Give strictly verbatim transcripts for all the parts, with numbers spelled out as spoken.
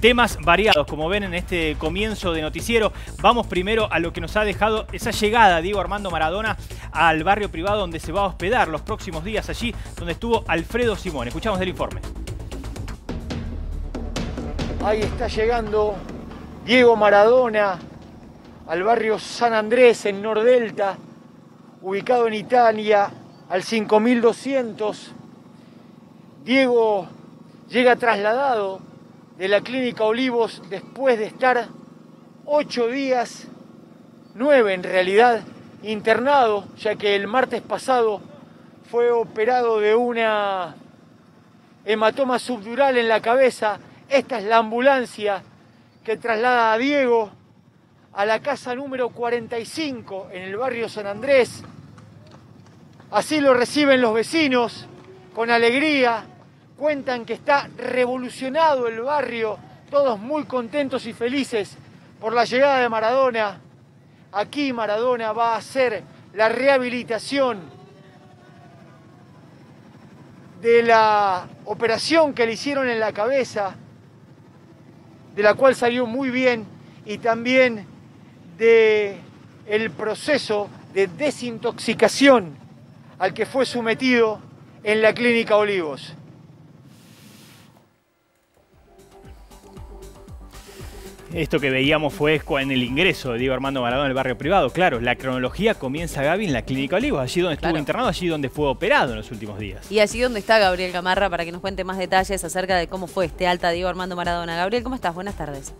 temas variados, como ven en este comienzo de noticiero. Vamos primero a lo que nos ha dejado esa llegada de Diego Armando Maradona al barrio privado donde se va a hospedar los próximos días, allí donde estuvo Alfredo Simón. Escuchamos del informe. Ahí está llegando Diego Maradona al barrio San Andrés, en Nordelta, ubicado en Itania, al cinco mil doscientos. Diego llega trasladado de la Clínica Olivos después de estar ocho días, nueve en realidad, internado, ya que el martes pasado fue operado de una hematoma subdural en la cabeza. Esta es la ambulancia que traslada a Diego a la casa número cuarenta y cinco en el barrio San Andrés. Así lo reciben los vecinos con alegría. Cuentan que está revolucionado el barrio, todos muy contentos y felices por la llegada de Maradona. Aquí Maradona va a hacer la rehabilitación de la operación que le hicieron en la cabeza, de la cual salió muy bien, y también del proceso de desintoxicación al que fue sometido en la Clínica Olivos. Esto que veíamos fue en el ingreso de Diego Armando Maradona al barrio privado. Claro, la cronología comienza, Gaby, en la Clínica Olivos, allí donde estuvo claro. internado, allí donde fue operado en los últimos días. Y allí donde está Gabriel Gamarra para que nos cuente más detalles acerca de cómo fue este alta de Diego Armando Maradona. Gabriel, ¿cómo estás? Buenas tardes.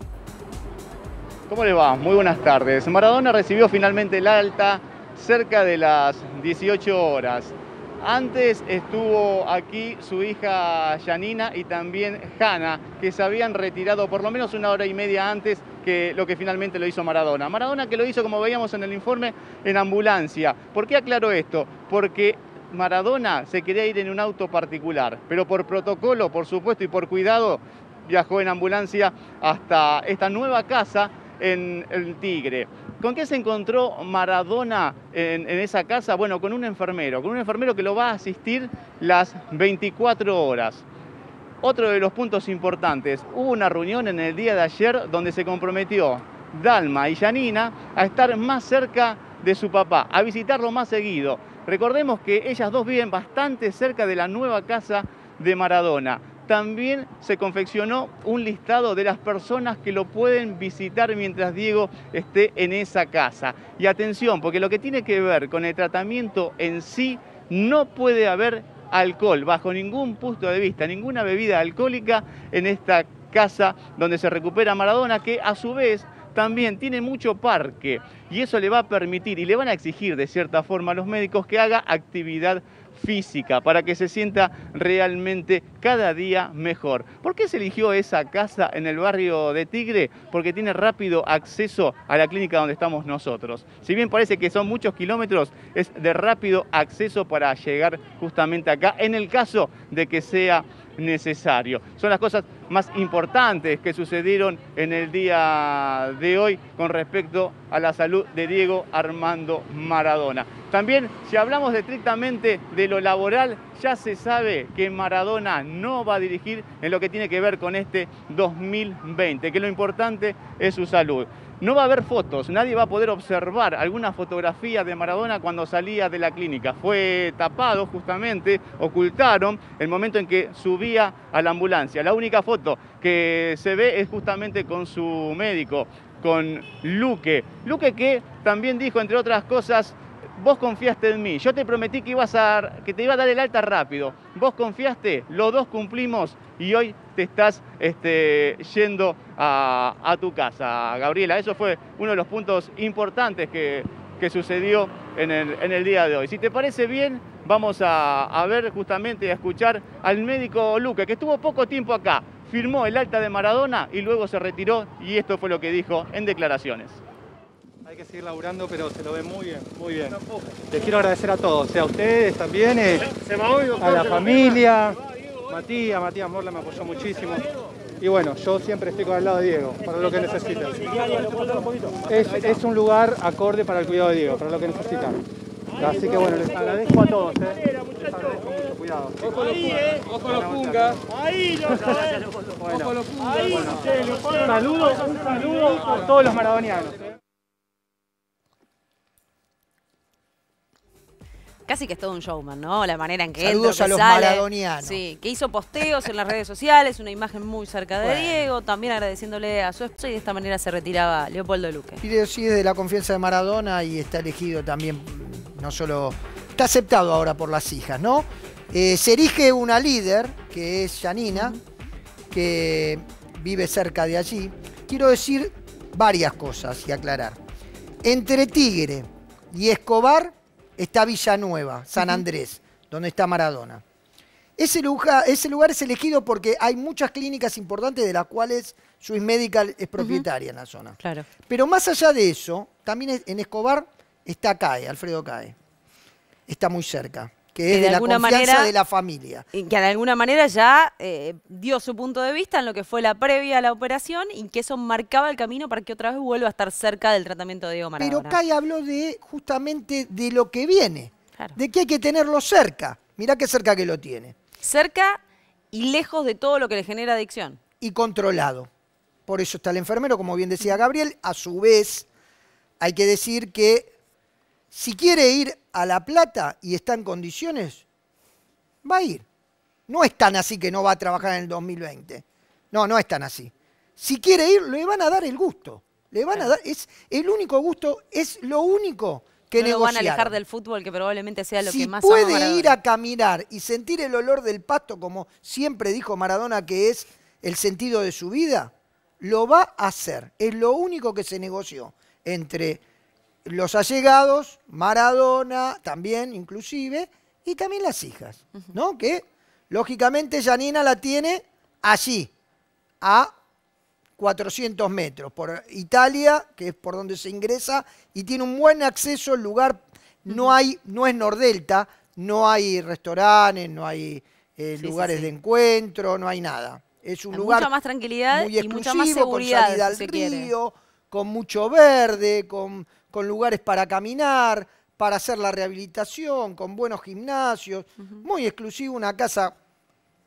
¿Cómo le va? Muy buenas tardes. Maradona recibió finalmente el alta cerca de las dieciocho horas. Antes estuvo aquí su hija Gianinna y también Hanna, que se habían retirado por lo menos una hora y media antes que lo que finalmente lo hizo Maradona. Maradona que lo hizo, como veíamos en el informe, en ambulancia. ¿Por qué aclaro esto? Porque Maradona se quería ir en un auto particular, pero por protocolo, por supuesto, y por cuidado, viajó en ambulancia hasta esta nueva casa en el Tigre. ¿Con qué se encontró Maradona en, en esa casa? Bueno, con un enfermero, con un enfermero que lo va a asistir las veinticuatro horas. Otro de los puntos importantes, hubo una reunión en el día de ayer donde se comprometió Dalma y Gianinna a estar más cerca de su papá, a visitarlo más seguido. Recordemos que ellas dos viven bastante cerca de la nueva casa de Maradona. También se confeccionó un listado de las personas que lo pueden visitar mientras Diego esté en esa casa. Y atención, porque lo que tiene que ver con el tratamiento en sí, no puede haber alcohol, bajo ningún punto de vista, ninguna bebida alcohólica en esta casa donde se recupera Maradona, que a su vez también tiene mucho parque. Y eso le va a permitir, y le van a exigir de cierta forma a los médicos, que haga actividad física, para que se sienta realmente cada día mejor. ¿Por qué se eligió esa casa en el barrio de Tigre? Porque tiene rápido acceso a la clínica donde estamos nosotros. Si bien parece que son muchos kilómetros, es de rápido acceso para llegar justamente acá, en el caso de que sea necesario. Son las cosas más importantes que sucedieron en el día de hoy con respecto a la salud de Diego Armando Maradona. También, si hablamos estrictamente de lo laboral, ya se sabe que Maradona no va a dirigir en lo que tiene que ver con este dos mil veinte, que lo importante es su salud. No va a haber fotos, nadie va a poder observar alguna fotografía de Maradona cuando salía de la clínica. Fue tapado justamente, ocultaron el momento en que subía a la ambulancia. La única foto que se ve es justamente con su médico, con Luque. Luque que también dijo, entre otras cosas, vos confiaste en mí, yo te prometí que, ibas a, que te iba a dar el alta rápido, vos confiaste, los dos cumplimos y hoy te estás este, yendo a, a tu casa, Gabriela. Eso fue uno de los puntos importantes que, que sucedió en el, en el día de hoy. Si te parece bien, vamos a, a ver justamente y a escuchar al médico Luque, que estuvo poco tiempo acá, firmó el alta de Maradona y luego se retiró, y esto fue lo que dijo en declaraciones. Hay que seguir laburando, pero se lo ve muy bien, muy bien. Les quiero agradecer a todos, a ustedes también, eh, a la familia. Matías, Matías Morla me apoyó muchísimo. Y bueno, yo siempre estoy con el lado de Diego, para lo que necesita. Es, es un lugar acorde para el cuidado de Diego, para lo que necesita. Así que bueno, les agradezco a todos, ¿eh? Les agradezco mucho, cuidado. Ojo los pungas. Ojo los pungas. Ahí los Ojo los pungas. Saludos, un saludo por todos los maradonianos. Casi que es todo un showman, ¿no? La manera en que Saludos entra, que a los sale. maradonianos. Sí, que hizo posteos en las redes sociales, una imagen muy cerca de bueno. Diego, también agradeciéndole a su esposa, y de esta manera se retiraba Leopoldo Luque. Y sí, desde la confianza de Maradona, y está elegido también, no solo... Está aceptado ahora por las hijas, ¿no? Eh, se erige una líder, que es Gianinna, uh-huh. que vive cerca de allí. Quiero decir varias cosas y aclarar. Entre Tigre y Escobar... está Villanueva, San Andrés, donde está Maradona. Ese lugar, ese lugar es elegido porque hay muchas clínicas importantes de las cuales Swiss Medical es propietaria uh-huh. en la zona. Claro. Pero más allá de eso, también en Escobar está Cahe, Alfredo Cahe. Está muy cerca, que es de, de la confianza manera, de la familia. Y que de alguna manera ya eh, dio su punto de vista en lo que fue la previa a la operación y que eso marcaba el camino para que otra vez vuelva a estar cerca del tratamiento de Diego Maradona. Pero Cahe habló de justamente de lo que viene, claro. de que hay que tenerlo cerca. Mirá qué cerca que lo tiene. Cerca y lejos de todo lo que le genera adicción. Y controlado. Por eso está el enfermero, como bien decía Gabriel. A su vez, hay que decir que si quiere ir a La Plata y está en condiciones, va a ir. No es tan así que no va a trabajar en el dos mil veinte. No, no es tan así. Si quiere ir, le van a dar el gusto. Le van a dar, es el único gusto, es lo único que negociaron. No lo van a alejar del fútbol, que probablemente sea lo que más ama Maradona. Si puede ir a caminar y sentir el olor del pasto, como siempre dijo Maradona, que es el sentido de su vida, lo va a hacer. Es lo único que se negoció entre los allegados, Maradona también inclusive, y también las hijas, ¿no? Que lógicamente Gianinna la tiene allí, a cuatrocientos metros, por Italia, que es por donde se ingresa, y tiene un buen acceso al lugar, no hay, no es Nordelta, no hay restaurantes, no hay eh, sí, lugares sí, sí. de encuentro, no hay nada. Es un hay lugar mucha más tranquilidad muy exclusivo, y mucha más seguridad, con salida al si río, quiere. con mucho verde, con... con lugares para caminar, para hacer la rehabilitación, con buenos gimnasios, uh-huh. muy exclusivo, una casa,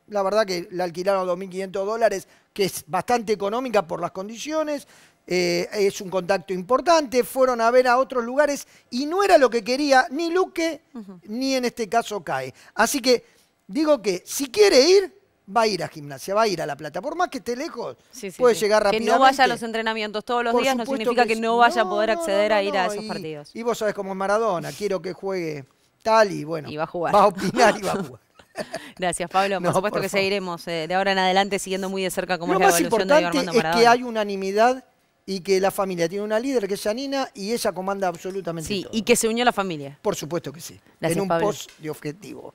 la verdad que la alquilaron a dos mil quinientos dólares, que es bastante económica por las condiciones, eh, es un contacto importante, fueron a ver a otros lugares y no era lo que quería ni Luque, uh-huh. ni en este caso Cahe. Así que digo que si quiere ir, va a ir a Gimnasia, va a ir a La Plata. Por más que esté lejos, sí, sí, puede sí. llegar rápidamente. Que no vaya a los entrenamientos todos los Por días no significa que, que no vaya no, a poder acceder no, no, a ir no. a esos y, partidos. Y vos sabés cómo es Maradona, quiero que juegue tal y bueno, y va a jugar. Va a opinar y va a jugar. Gracias, Pablo. Por no, supuesto por que seguiremos eh, de ahora en adelante siguiendo muy de cerca cómo es la evolución de Diego Armando Maradona. Es que hay unanimidad y que la familia tiene una líder que es Gianinna y ella comanda absolutamente sí, todo. Sí, y que se unió a la familia. Por supuesto que sí. Gracias, en un Pablo. post de objetivo.